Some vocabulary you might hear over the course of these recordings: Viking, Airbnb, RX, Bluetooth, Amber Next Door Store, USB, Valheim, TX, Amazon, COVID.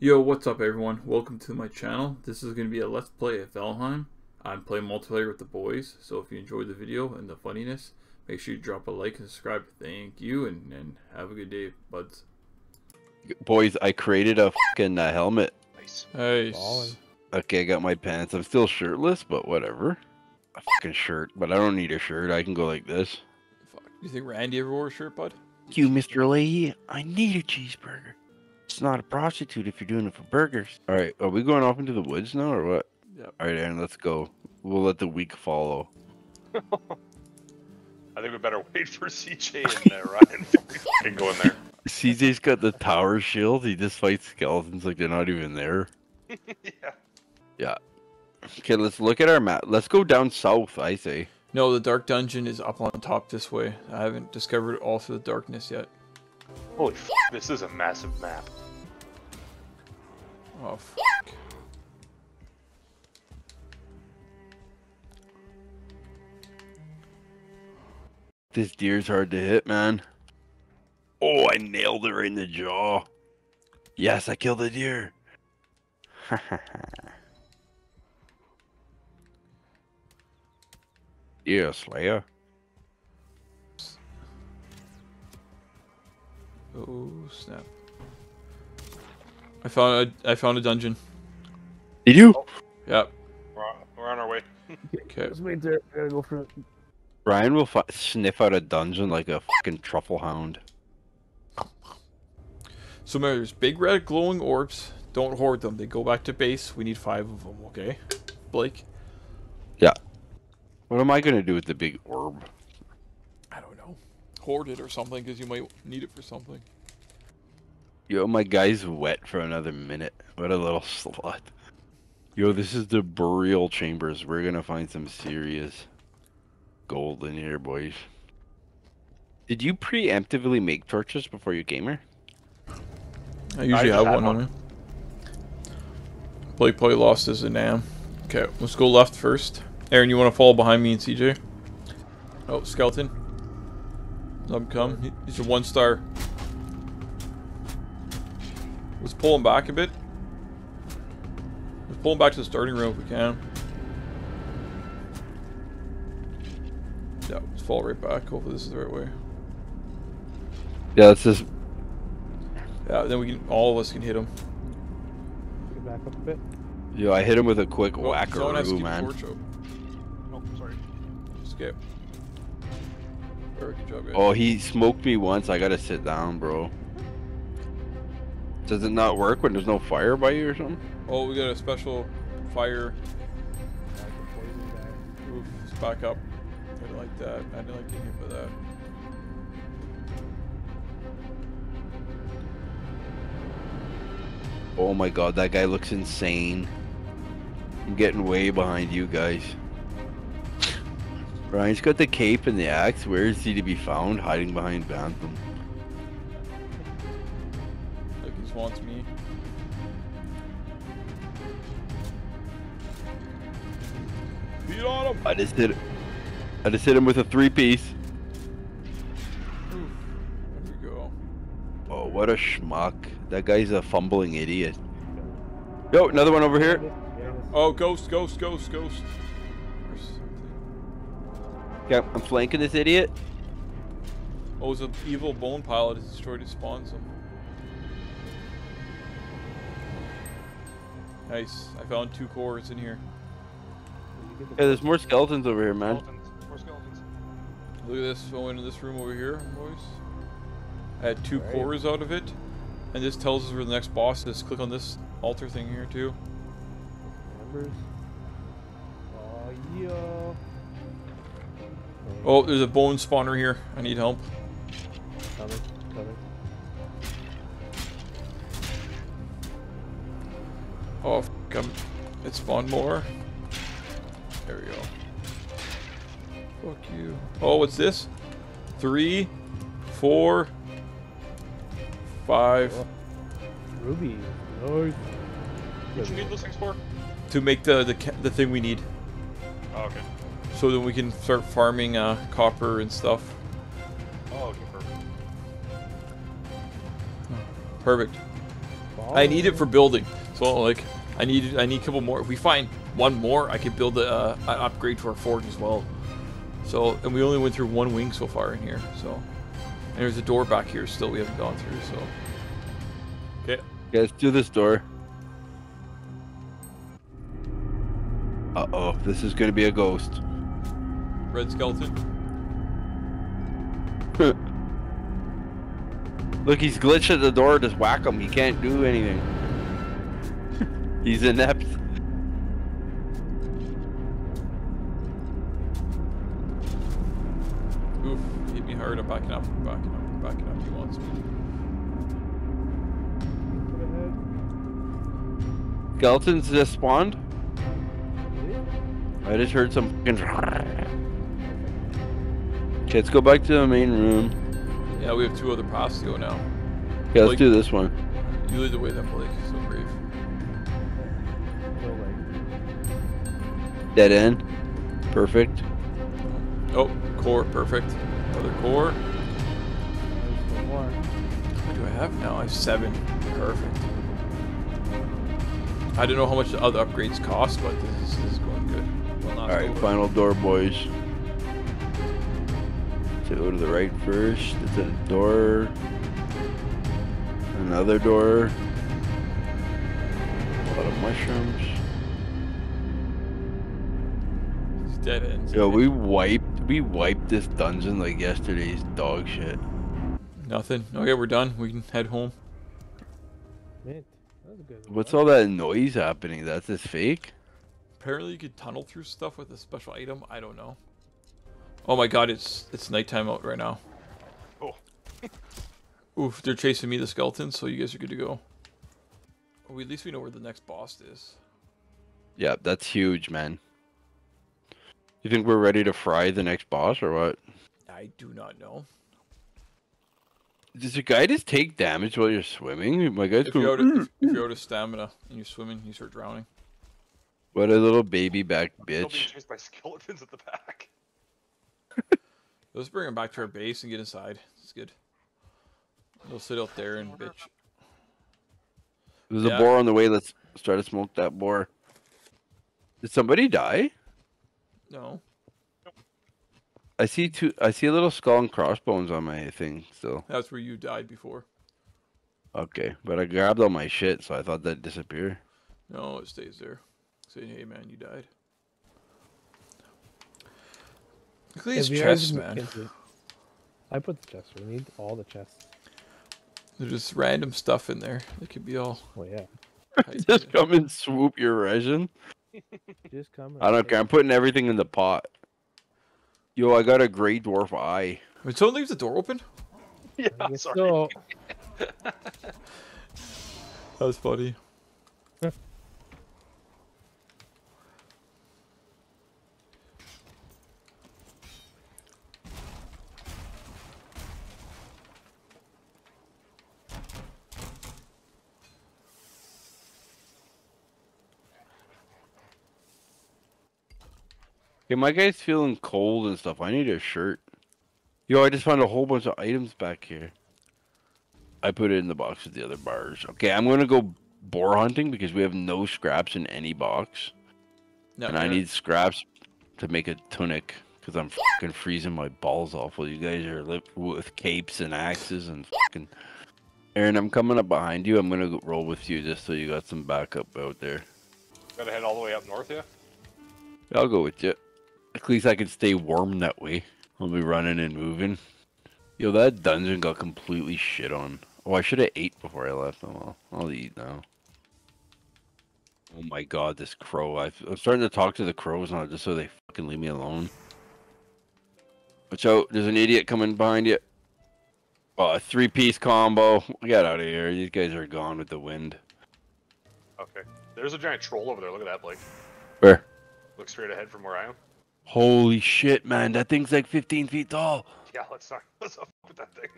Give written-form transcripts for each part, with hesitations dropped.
Yo, what's up everyone? Welcome to my channel. This is going to be a let's play at Valheim. I'm playing multiplayer with the boys, so if you enjoyed the video and the funniness, make sure you drop a like and subscribe. Thank you, and have a good day, buds. Boys, I created a fucking helmet. Nice. Okay, I got my pants. I'm still shirtless, but whatever. A fucking shirt, but I don't need a shirt. I can go like this. Fuck. You think Randy ever wore a shirt, bud? Thank you, Mr. Leahy. I need a cheeseburger. It's not a prostitute if you're doing it for burgers. All right, are we going off into the woods now or what? Yep. All right, Aaron, let's go. We'll let the weak follow. I think we better wait for CJ in there, Ryan. We can go in there. CJ's got the tower shield. He just fights skeletons like they're not even there. Yeah. Okay, let's look at our map. Let's go down south, I say. No, the dark dungeon is up on top this way. I haven't discovered all through the darkness yet. Holy f***, this is a massive map. Oh, fuck. This deer's hard to hit, man. Oh, I nailed her in the jaw. Yes, I killed the deer. Yeah, Slayer. Oh snap! I found a dungeon. Did you? Oh. Yep. We're on our way. Okay. Let's wait there. I gotta go for it. Ryan will sniff out a dungeon like a fucking truffle hound. So remember, there's big red glowing orbs. Don't hoard them. They go back to base. We need 5 of them. Okay, Blake. Yeah. What am I gonna do with the big orb? Hoard it or something, because you might need it for something. Yo, my guy's wet for another minute. What a little slut. Yo, this is the burial chambers. We're gonna find some serious gold in here, boys. Did you preemptively make torches before you came here? I usually have one on me. Blake probably lost his Nam. Okay, let's go left first. Aaron, you want to follow behind me and CJ? Oh, skeleton. Let him come. He's a 1-star. Let's pull him back a bit. Let's pull him back to the starting room if we can. Yeah, let's fall right back. Hopefully this is the right way. Yeah, it's just... yeah, then we can, all of us can hit him. Get back up a bit. Yeah, I hit him with a quick whackaroo, man. Oh, sorry. Skip. Oh, he smoked me once. I gotta sit down, bro. Does it not work when there's no fire by you or something? Oh, we got a special fire. Oof, it's back up. I didn't like that. I didn't like getting hit by that. Oh my god, that guy looks insane. I'm getting way behind you guys. Ryan's got the cape and the axe. Where is he to be found? Hiding behind Bantham. Look, he wants me. Beat on him! I just hit him with a 3-piece. Oof. There we go. Oh, what a schmuck! That guy's a fumbling idiot. Yo, another one over here. Oh, ghost. Yeah, I'm flanking this idiot. Oh, it's an evil bone pilot has destroyed his spawn zone. Nice. I found 2 cores in here. Yeah, there's more skeletons over here, man. More skeletons. Look at this. I went into this room over here, boys. I had 2 cores out of it. And this tells us where the next boss is. Click on this altar thing here, too. Numbers. Oh, yeah. Oh, there's a bone spawner here. I need help. Coming. Oh, f***, it spawned more. There we go. Fuck you. Oh, what's this? 3, 4, 5. Ruby. Lord. What you need those things for? To make the thing we need. Oh, okay. So then we can start farming copper and stuff. Oh, okay, perfect. Perfect. I need it for building. So like, I need a couple more. If we find one more, I could build a, an upgrade to our forge as well. So, and we only went through one wing so far in here. So, and there's a door back here still we haven't gone through. So, okay. Yeah, let's do this door. Uh-oh, this is gonna be a ghost. Red skeleton. Look, he's glitched at the door. Just whack him. He can't do anything. He's inept. Oof, hit me hard. I'm backing up, backing up, backing up. He wants me. Skeletons just spawned? I just heard some fucking... Okay, let's go back to the main room. Yeah, we have two other paths to go now. Yeah, let's do this one. You lead the way then, Blake. So brave. Dead end. Perfect. Oh, core. Perfect. Another core. What do I have now? I have 7. Perfect. I don't know how much the other upgrades cost, but this is going good. Well, alright, final door, boys. So go to the right first. It's a door. Another door. A lot of mushrooms. It's dead end. Yo, we wiped this dungeon like yesterday's dog shit. Nothing. Okay, we're done. We can head home. It. What's all that noise happening? That's just fake? Apparently you could tunnel through stuff with a special item. I don't know. Oh my god, it's nighttime out right now. Oh. Oof, they're chasing me, the skeletons, so you guys are good to go. Well, at least we know where the next boss is. Yeah, that's huge, man. You think we're ready to fry the next boss or what? I do not know. Does your guy just take damage while you're swimming? My guy's if you're out of stamina and you're swimming, you start drowning. What a little baby back bitch. I'm still being chased by skeletons at the back. Let's bring him back to our base and get inside. It's good. We'll sit out there and bitch. There's a boar on the way. Let's try to smoke that boar. Did somebody die? No. I see two. I see a little skull and crossbones on my thing. So that's where you died before. Okay, but I grabbed all my shit, so I thought that'd disappear. No, it stays there. Saying, "Hey, man, you died." Look at these chests, man. I put the chests. We need all the chests. There's just random stuff in there. It could be all. Oh yeah. Just come and swoop your resin. Just come. I don't care. I'm putting everything in the pot. Yo, I got a gray dwarf eye. Would someone leave the door open? Yeah, sorry. So. That was funny. Huh. Okay, my guy's feeling cold and stuff. I need a shirt. Yo, I just found a whole bunch of items back here. I put it in the box with the other bars. Okay, I'm going to go boar hunting because we have no scraps in any box. No, and I need scraps to make a tunic because I'm fucking freezing my balls off while you guys are with capes and axes and fucking... Aaron, I'm coming up behind you. I'm going to roll with you just so you got some backup out there. Got to head all the way up north, yeah? I'll go with you. At least I can stay warm that way. I'll be running and moving. Yo, that dungeon got completely shit on. Oh, I should have ate before I left. Oh, I'll eat now. Oh my god, this crow. I'm starting to talk to the crows now just so they fucking leave me alone. Watch out, there's an idiot coming behind you. Oh, a 3-piece combo. Get out of here. These guys are gone with the wind. Okay. There's a giant troll over there. Look at that, Blake. Where? Look straight ahead from where I am. Holy shit, man! That thing's like 15 feet tall. Yeah, let's not fuck with that thing.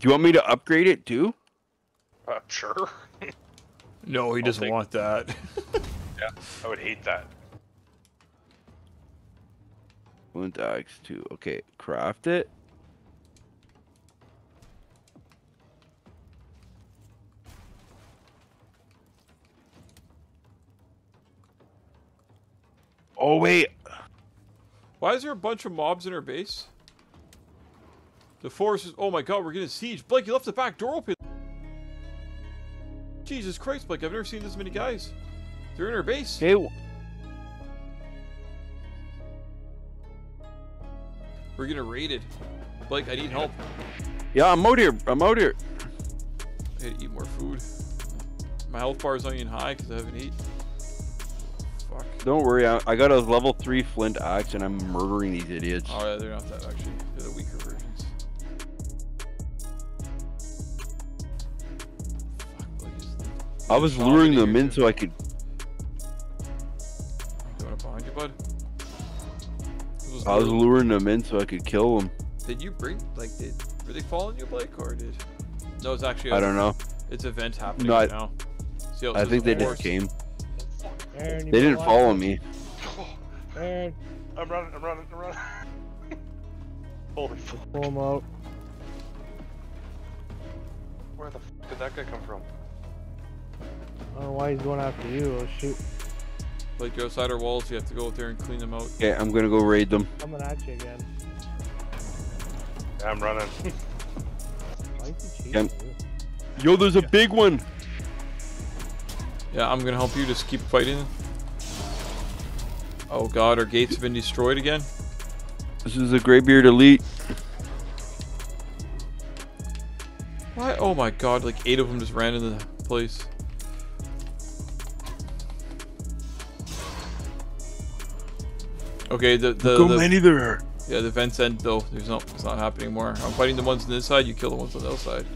Do you want me to upgrade it too? Sure. No, he doesn't want that. Yeah, I would hate that. Flint axe too. Okay, craft it. Oh wait. Why is there a bunch of mobs in our base? The forest is... Oh my god, we're getting sieged. Blake, you left the back door open. Jesus Christ, Blake, I've never seen this many guys. They're in our base. Hey. We're getting raided. Blake, I need help. Yeah, I'm out here. I'm out here. I gotta eat more food. My health bar is not even high because I haven't eaten. Don't worry, I got a level 3 flint axe and I'm murdering these idiots. Oh yeah, they're not that actually. They're the weaker versions. Fuck, I was luring them in so I could... Going up behind you, bud? I was luring them in so I could kill them. Did you bring... Like, were they following you, Blake, or did... No, it's actually... I don't know. It's an event happening right now. So, I think they just came. Aaron, they didn't follow me. Aaron. I'm running. Holy fuck. Pull him out. Where the fuck did that guy come from? I don't know why he's going after you. Oh shoot. Like, go outside our walls, you have to go out there and clean them out. Okay, I'm gonna go raid them. I'm gonna at you again. Yeah, I'm running. Why is he chasing you? Yo, there's a big one! Yeah, I'm gonna help you, just keep fighting. Oh god, our gates have been destroyed again. This is a Greybeard elite. Why? Oh my god, like 8 of them just ran into the place. Okay, many there are. Yeah, the vents end though. It's not happening anymore. I'm fighting the ones on this side, you kill the ones on the other side.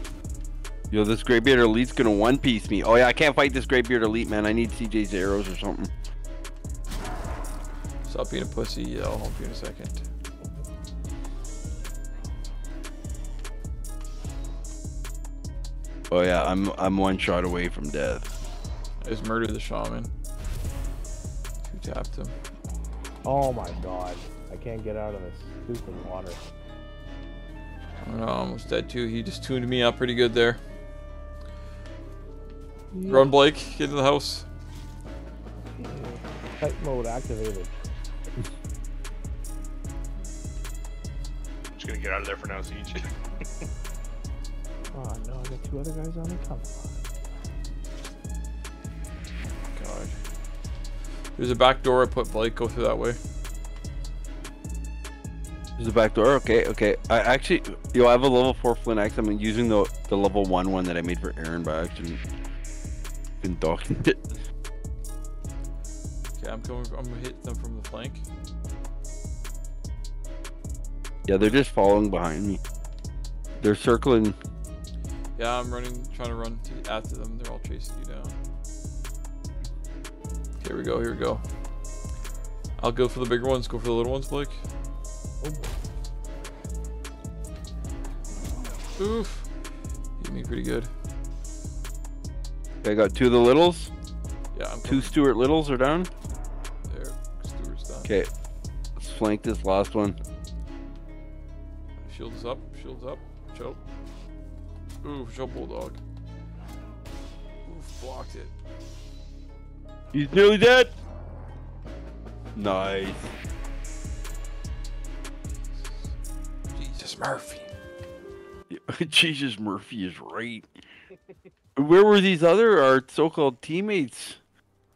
Yo, this Greybeard elite's gonna one-piece me. Oh yeah, I can't fight this Greybeard elite, man. I need CJ's arrows or something. Stop being a pussy. Yeah, I'll help you in a second. Oh yeah, I'm one shot away from death. I just murdered the shaman. Who tapped him? Oh my god, I can't get out of this stupid water. I'm almost dead too. He just tuned me up pretty good there. Run, Blake. Get to the house. Fight mode activated. Just gonna get out of there for now, Siege. Oh no, I got 2 other guys on me. Come on. God. There's a back door. I put Blake. Go through that way. There's a back door. Okay. I actually, I have a level 4 flint axe. I'm using the level 1 one that I made for Aaron by accident. Been docking it. Okay, I'm coming. I'm gonna hit them from the flank. Yeah, they're just following behind me. They're circling. Yeah, I'm running, trying to run after them. They're all chasing you down. Okay, here we go. I'll go for the bigger ones. Go for the little ones, Blake. Oof. Hit me pretty good. Okay, I got 2 of the littles. Yeah, I'm 2 Stuart littles are down. There, Stuart's down. Okay, let's flank this last one. Shields up. Choke. Oof, choke bulldog. Oof, blocked it. He's nearly dead. Nice. Murphy. Jesus, Murphy is right. Where were these other, our so-called teammates?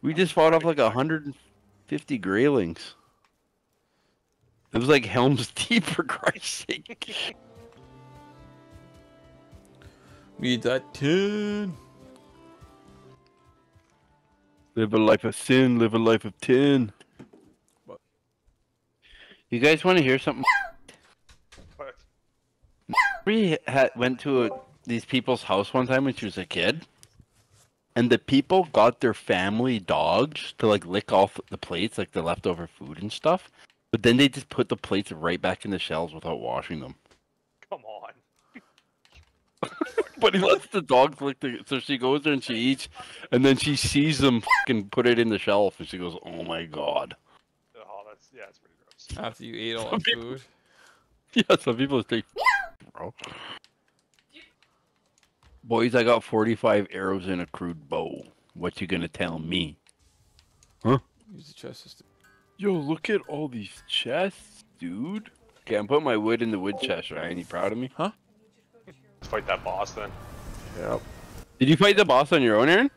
We just fought off like 150 Graylings. It was like Helm's Deep, for Christ's sake. We need that 10. Live a life of sin, live a life of 10. What? You guys want to hear something? We went to these people's house one time when she was a kid, and the people got their family dogs to like lick off the plates, like the leftover food and stuff, but then they just put the plates right back in the shells without washing them. Come on. But he lets the dogs lick the... So she goes there and she eats, and then she sees them fucking put it in the shelf, and she goes, oh my god. Oh, that's... Yeah, it's pretty gross. After you ate all the food? Yeah, some people say, bro. Boys, I got 45 arrows in a crude bow. What you gonna tell me? Huh? Use the chest system. Yo, look at all these chests, dude. Okay, I'm putting my wood in the wood chest, right? Ain't you proud of me? Huh? Fight that boss then. Yep. Did you fight the boss on your own, Aaron?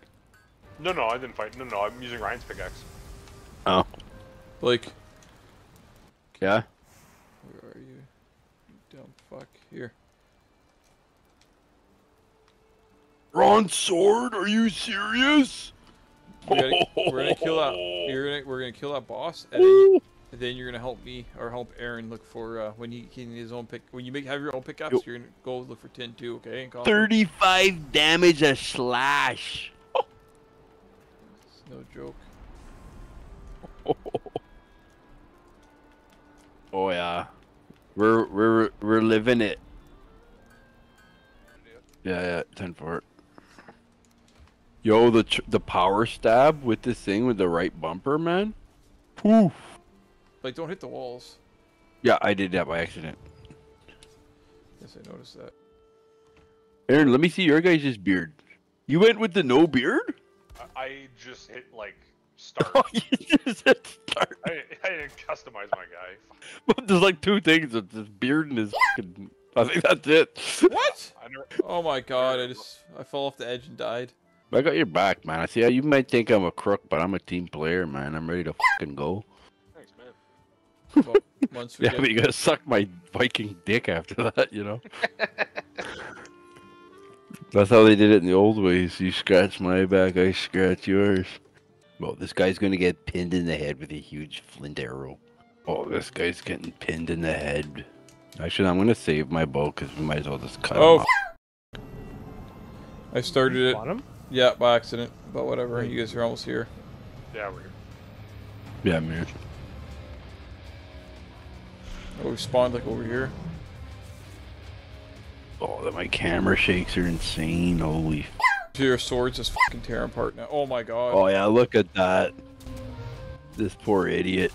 No, no, I didn't fight. No, no, I'm using Ryan's pickaxe. Oh. Blake. Yeah? Where are you? You dumb fuck. Here. Bronze sword? Are you serious? We're gonna kill that. We're gonna kill that boss, and then you're gonna help me or help Aaron look for when he can his own pick. When you have your own pickups, you're gonna go look for tin too, okay? And 35 damage a slash. Oh. It's no joke. Oh yeah, we're living it. Yeah, 10 for it. Yo, the power stab with this thing with the right bumper, man. Poof. Like, don't hit the walls. Yeah, I did that by accident. Yes, I noticed that. Aaron, let me see your guys' beard. You went with the no beard? I just hit, like, start. Oh, you just hit start. I didn't customize my guy. But there's, like, two things. This beard and his fucking... I think that's it. What? Oh my god, I fell off the edge and died. I got your back, man. I see how you might think I'm a crook, but I'm a team player, man. I'm ready to fucking go. Thanks, man. Well, once we yeah, but you gotta suck my Viking dick after that, you know? That's how they did it in the old ways. You scratch my back, I scratch yours. Well, this guy's gonna get pinned in the head with a huge flint arrow. Oh, this guy's getting pinned in the head. Actually, I'm gonna save my bow because we might as well just cut him off. I started it. Bottom? Yeah, by accident. But whatever, you guys are almost here. Yeah, we're here. Yeah, I'm here. Oh, we spawned like over here. Oh, my camera shakes are insane. Holy. Your sword's just fucking tearing apart now. Oh my god. Oh yeah, look at that. This poor idiot.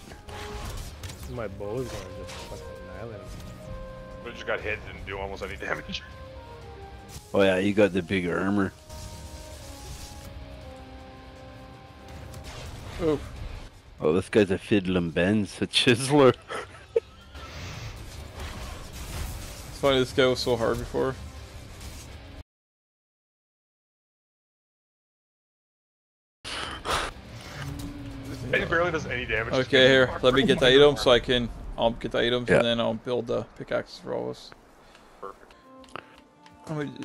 My bow is gonna just fucking annihilate him. I just got hit, didn't do almost any damage. Oh yeah, you got the big armor. Oh. Oh, this guy's a Fiddlin' Benz, a chiseler. It's funny, this guy was so hard before. It barely does any damage. Okay, here, let me get the item so I can... I'll get the items and then I'll build the pickaxe for all of us. Perfect.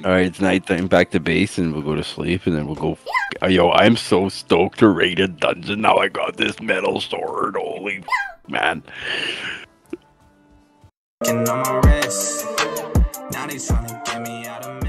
Alright, it's nighttime. Back to base and we'll go to sleep and then we'll go. Yo, I'm so stoked to raid a dungeon. Now I got this metal sword. Holy man. And on my wrist, now they trying to get me out of